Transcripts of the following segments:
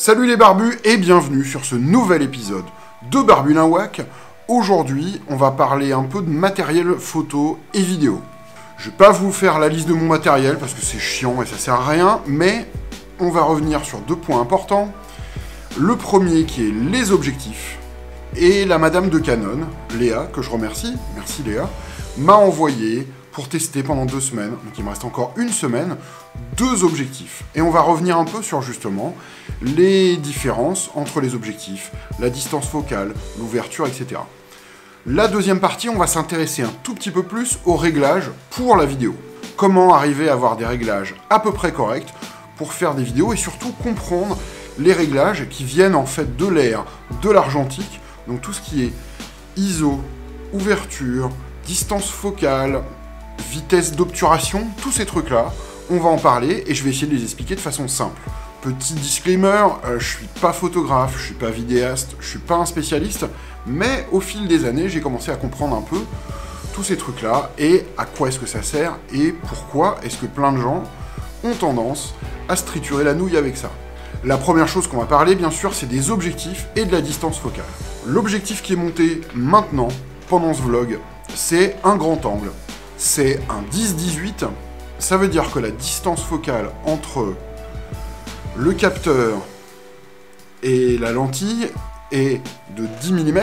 Salut les barbus et bienvenue sur ce nouvel épisode de BarbuNawak. Aujourd'hui, on va parler un peu de matériel photo et vidéo. Je vais pas vous faire la liste de mon matériel parce que c'est chiant et ça sert à rien, mais on va revenir sur deux points importants. Le premier qui est les objectifs, et la madame de Canon, Léa, que je remercie, merci Léa, m'a envoyé pour tester pendant 2 semaines, donc il me reste encore 1 semaine, 2 objectifs. Et on va revenir un peu sur justement les différences entre les objectifs, la distance focale, l'ouverture, etc. La deuxième partie, on va s'intéresser un tout petit peu plus aux réglages pour la vidéo. Comment arriver à avoir des réglages à peu près corrects pour faire des vidéos et surtout comprendre les réglages qui viennent en fait de l'air, de l'argentique, donc tout ce qui est ISO, ouverture, distance focale, vitesse d'obturation, tous ces trucs-là, on va en parler et je vais essayer de les expliquer de façon simple. Petit disclaimer, je suis pas photographe, je suis pas vidéaste, je suis pas un spécialiste, mais au fil des années, j'ai commencé à comprendre un peu tous ces trucs-là et à quoi est-ce que ça sert et pourquoi est-ce que plein de gens ont tendance à se triturer la nouille avec ça. La première chose qu'on va parler, bien sûr, c'est des objectifs et de la distance focale. L'objectif qui est monté maintenant, pendant ce vlog, c'est un grand angle. C'est un 10-18, ça veut dire que la distance focale entre le capteur et la lentille est de 10 mm,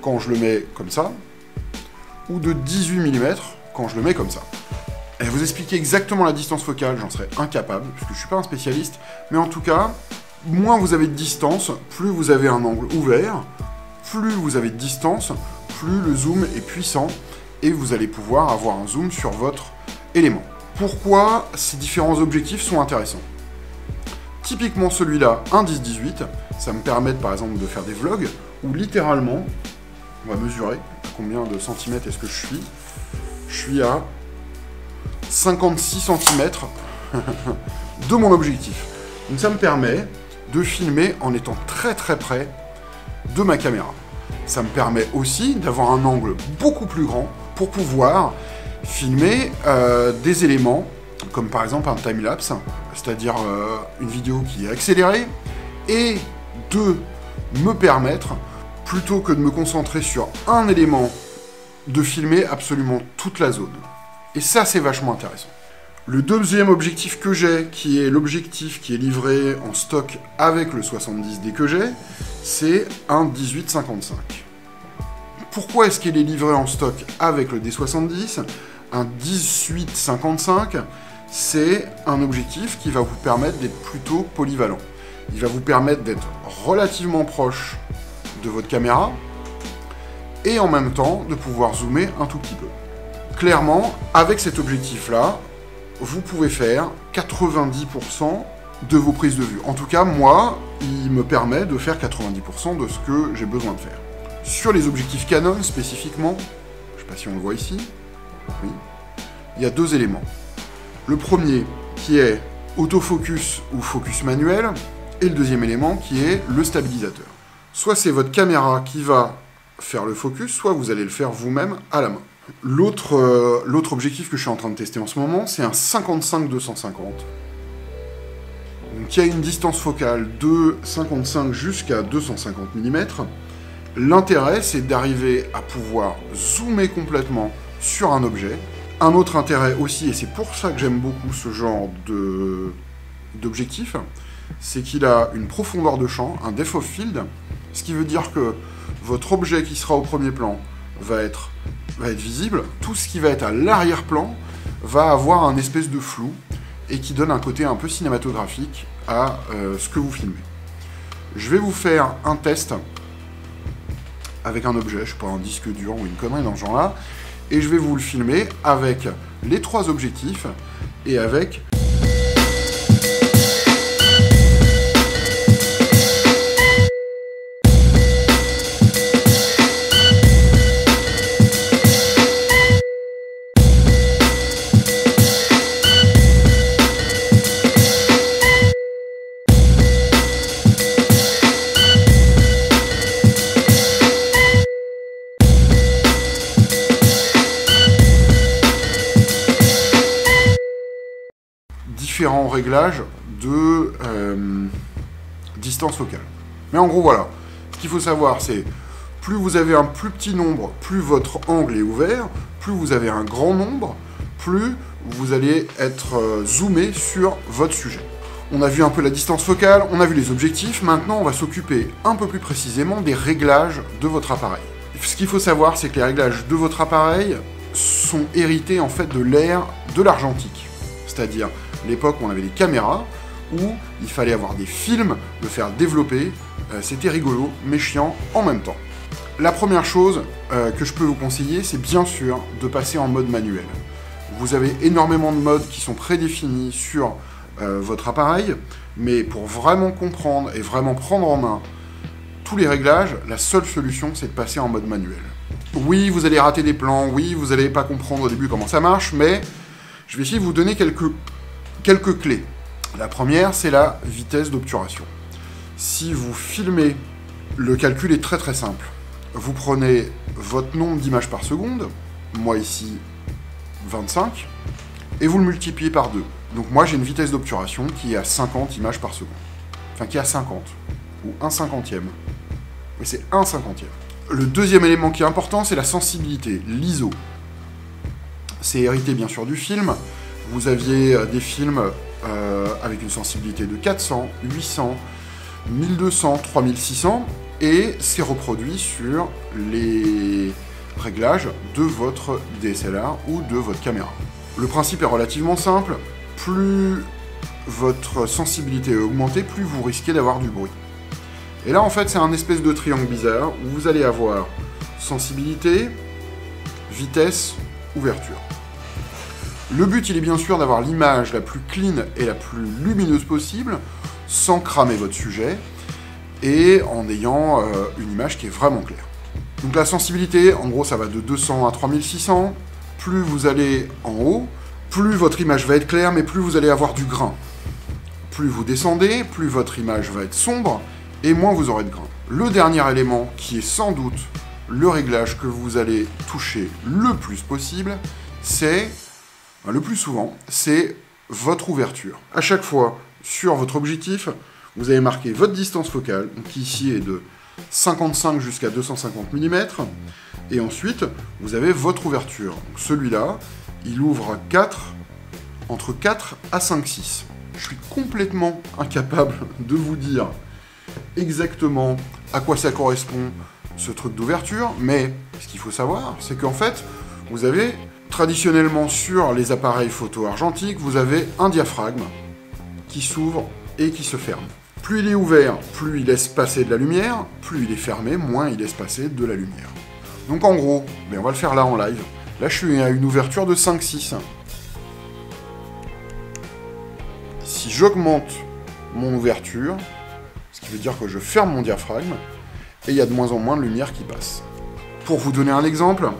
quand je le mets comme ça, ou de 18 mm, quand je le mets comme ça. Et vous expliquer exactement la distance focale, j'en serais incapable, puisque je ne suis pas un spécialiste, mais en tout cas, moins vous avez de distance, plus vous avez un angle ouvert, plus vous avez de distance, plus le zoom est puissant, et vous allez pouvoir avoir un zoom sur votre élément. Pourquoi ces différents objectifs sont intéressants? Typiquement celui-là, un 10-18, ça me permet par exemple de faire des vlogs où littéralement, on va mesurer à combien de centimètres est-ce que je suis. Je suis à 56 centimètres de mon objectif. Donc ça me permet de filmer en étant très très près de ma caméra. Ça me permet aussi d'avoir un angle beaucoup plus grand pour pouvoir filmer des éléments, comme par exemple un time-lapse, c'est-à-dire une vidéo qui est accélérée, et de me permettre, plutôt que de me concentrer sur un élément, de filmer absolument toute la zone. Et ça, c'est vachement intéressant. Le deuxième objectif que j'ai, qui est l'objectif qui est livré en stock avec le 70D que j'ai, c'est un 18-55. Pourquoi est-ce qu'il est livré en stock avec le D70? Un 18-55, c'est un objectif qui va vous permettre d'être plutôt polyvalent. Il va vous permettre d'être relativement proche de votre caméra et en même temps de pouvoir zoomer un tout petit peu. Clairement, avec cet objectif-là, vous pouvez faire 90% de vos prises de vue. En tout cas, moi, il me permet de faire 90% de ce que j'ai besoin de faire. Sur les objectifs Canon, spécifiquement, je ne sais pas si on le voit ici, oui, il y a 2 éléments. Le premier qui est autofocus ou focus manuel, et le deuxième élément qui est le stabilisateur. Soit c'est votre caméra qui va faire le focus, soit vous allez le faire vous-même à la main. L'autre objectif que je suis en train de tester en ce moment, c'est un 55-250. Donc il y a une distance focale de 55 jusqu'à 250 mm. L'intérêt, c'est d'arriver à pouvoir zoomer complètement sur un objet. Un autre intérêt aussi, et c'est pour ça que j'aime beaucoup ce genre d'objectif, c'est qu'il a une profondeur de champ, un depth of field, ce qui veut dire que votre objet qui sera au premier plan va être visible, tout ce qui va être à l'arrière-plan va avoir un espèce de flou et qui donne un côté un peu cinématographique à ce que vous filmez. Je vais vous faire un test avec un objet, je sais pas, un disque dur ou une connerie dans ce genre-là, et je vais vous le filmer avec les 3 objectifs et avec... différents réglages distance focale. Mais en gros, voilà. Ce qu'il faut savoir, c'est plus vous avez un plus petit nombre, plus votre angle est ouvert, plus vous avez un grand nombre, plus vous allez être zoomé sur votre sujet. On a vu un peu la distance focale, on a vu les objectifs, maintenant on va s'occuper un peu plus précisément des réglages de votre appareil. Ce qu'il faut savoir, c'est que les réglages de votre appareil sont hérités en fait de l'ère de l'argentique. C'est-à-dire l'époque où on avait des caméras, où il fallait avoir des films, le faire développer, c'était rigolo, mais chiant en même temps. La première chose que je peux vous conseiller, c'est bien sûr de passer en mode manuel. Vous avez énormément de modes qui sont prédéfinis sur votre appareil, mais pour vraiment comprendre et vraiment prendre en main tous les réglages, la seule solution, c'est de passer en mode manuel. Oui, vous allez rater des plans, oui, vous n'allez pas comprendre au début comment ça marche, mais je vais essayer de vous donner quelques clés. La première, c'est la vitesse d'obturation. Si vous filmez, le calcul est très simple. Vous prenez votre nombre d'images par seconde, moi ici 25, et vous le multipliez par 2. Donc moi j'ai une vitesse d'obturation qui est à 50 images par seconde. Enfin qui est à 50, ou 1/50e. Mais c'est 1/50e. Le deuxième élément qui est important, c'est la sensibilité, l'ISO. C'est hérité bien sûr du film. Vous aviez des films avec une sensibilité de 400, 800, 1200, 3600, et c'est reproduit sur les réglages de votre DSLR ou de votre caméra. Le principe est relativement simple. Plus votre sensibilité est augmentée, plus vous risquez d'avoir du bruit. Et là, en fait, c'est un espèce de triangle bizarre où vous allez avoir sensibilité, vitesse, ouverture. Le but, il est bien sûr d'avoir l'image la plus clean et la plus lumineuse possible, sans cramer votre sujet, et en ayant une image qui est vraiment claire. Donc la sensibilité, en gros, ça va de 200 à 3600. Plus vous allez en haut, plus votre image va être claire, mais plus vous allez avoir du grain. Plus vous descendez, plus votre image va être sombre, et moins vous aurez de grain. Le dernier élément, qui est sans doute le réglage que vous allez toucher le plus possible, c'est, le plus souvent, c'est votre ouverture. À chaque fois, sur votre objectif, vous avez marqué votre distance focale, qui ici est de 55 jusqu'à 250 mm, et ensuite, vous avez votre ouverture. Celui-là, il ouvre à entre 4 à 5,6. Je suis complètement incapable de vous dire exactement à quoi ça correspond, ce truc d'ouverture, mais ce qu'il faut savoir, c'est qu'en fait, vous avez traditionnellement sur les appareils photo argentiques, vous avez un diaphragme qui s'ouvre et qui se ferme. Plus il est ouvert, plus il laisse passer de la lumière, plus il est fermé, moins il laisse passer de la lumière. Donc en gros, on va le faire là en live. Là, je suis à une ouverture de 5,6. Si j'augmente mon ouverture, ce qui veut dire que je ferme mon diaphragme, et il y a de moins en moins de lumière qui passe. Pour vous donner un exemple,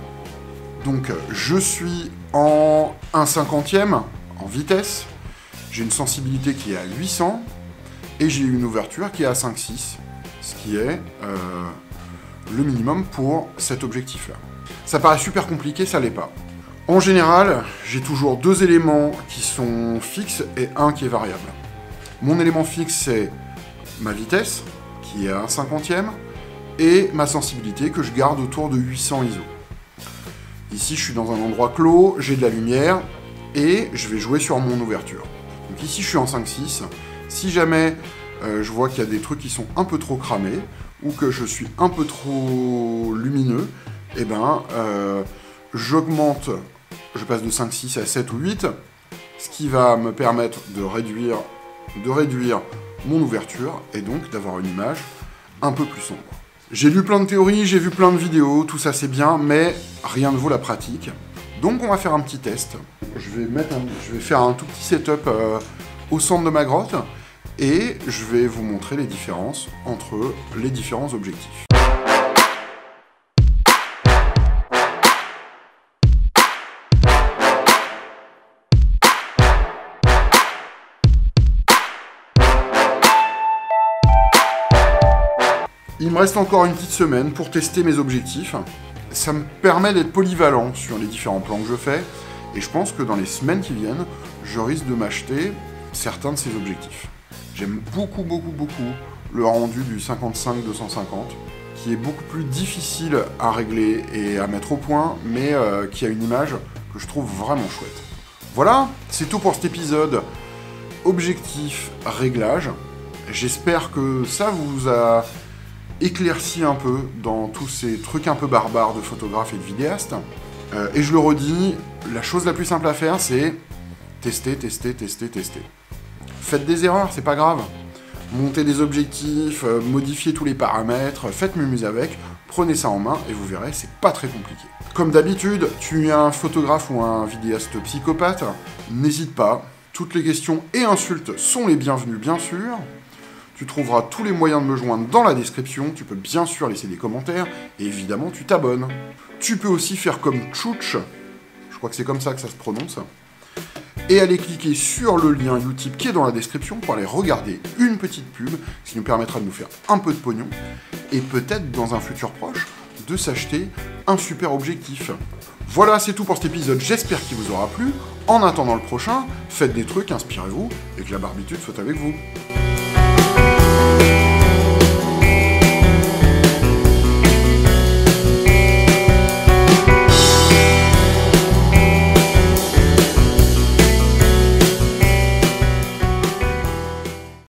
donc je suis en 1/50e en vitesse, j'ai une sensibilité qui est à 800, et j'ai une ouverture qui est à 5,6, ce qui est le minimum pour cet objectif-là. Ça paraît super compliqué, ça l'est pas. En général, j'ai toujours deux éléments qui sont fixes et un qui est variable. Mon élément fixe, c'est ma vitesse, qui est à 1/50e, et ma sensibilité, que je garde autour de 800 ISO. Ici, je suis dans un endroit clos, j'ai de la lumière, et je vais jouer sur mon ouverture. Donc ici, je suis en 5,6. Si jamais je vois qu'il y a des trucs qui sont un peu trop cramés, ou que je suis un peu trop lumineux, et j'augmente, je passe de 5,6 à 7 ou 8, ce qui va me permettre de réduire mon ouverture, et donc d'avoir une image un peu plus sombre. J'ai lu plein de théories, j'ai vu plein de vidéos, tout ça c'est bien, mais rien ne vaut la pratique. Donc on va faire un petit test. Je vais faire un tout petit setup au centre de ma grotte, et je vais vous montrer les différences entre les différents objectifs. Il me reste encore une petite semaine pour tester mes objectifs. Ça me permet d'être polyvalent sur les différents plans que je fais, et je pense que dans les semaines qui viennent, je risque de m'acheter certains de ces objectifs. J'aime beaucoup le rendu du 55-250, qui est beaucoup plus difficile à régler et à mettre au point, mais qui a une image que je trouve vraiment chouette. Voilà, c'est tout pour cet épisode objectif réglage. J'espère que ça vous a éclairci un peu dans tous ces trucs un peu barbares de photographe et de vidéaste. Et je le redis, la chose la plus simple à faire, c'est tester, tester, tester, tester. Faites des erreurs, c'est pas grave. Montez des objectifs, modifiez tous les paramètres, faites mumuse avec, prenez ça en main et vous verrez, c'est pas très compliqué. Comme d'habitude, tu es un photographe ou un vidéaste psychopathe, n'hésite pas, toutes les questions et insultes sont les bienvenues bien sûr. Tu trouveras tous les moyens de me joindre dans la description, tu peux bien sûr laisser des commentaires, et évidemment tu t'abonnes. Tu peux aussi faire comme Tchouch, je crois que c'est comme ça que ça se prononce, et aller cliquer sur le lien U-Tip qui est dans la description pour aller regarder une petite pub, ce qui nous permettra de nous faire un peu de pognon, et peut-être dans un futur proche, de s'acheter un super objectif. Voilà, c'est tout pour cet épisode, j'espère qu'il vous aura plu. En attendant le prochain, faites des trucs, inspirez-vous, et que la barbitude soit avec vous.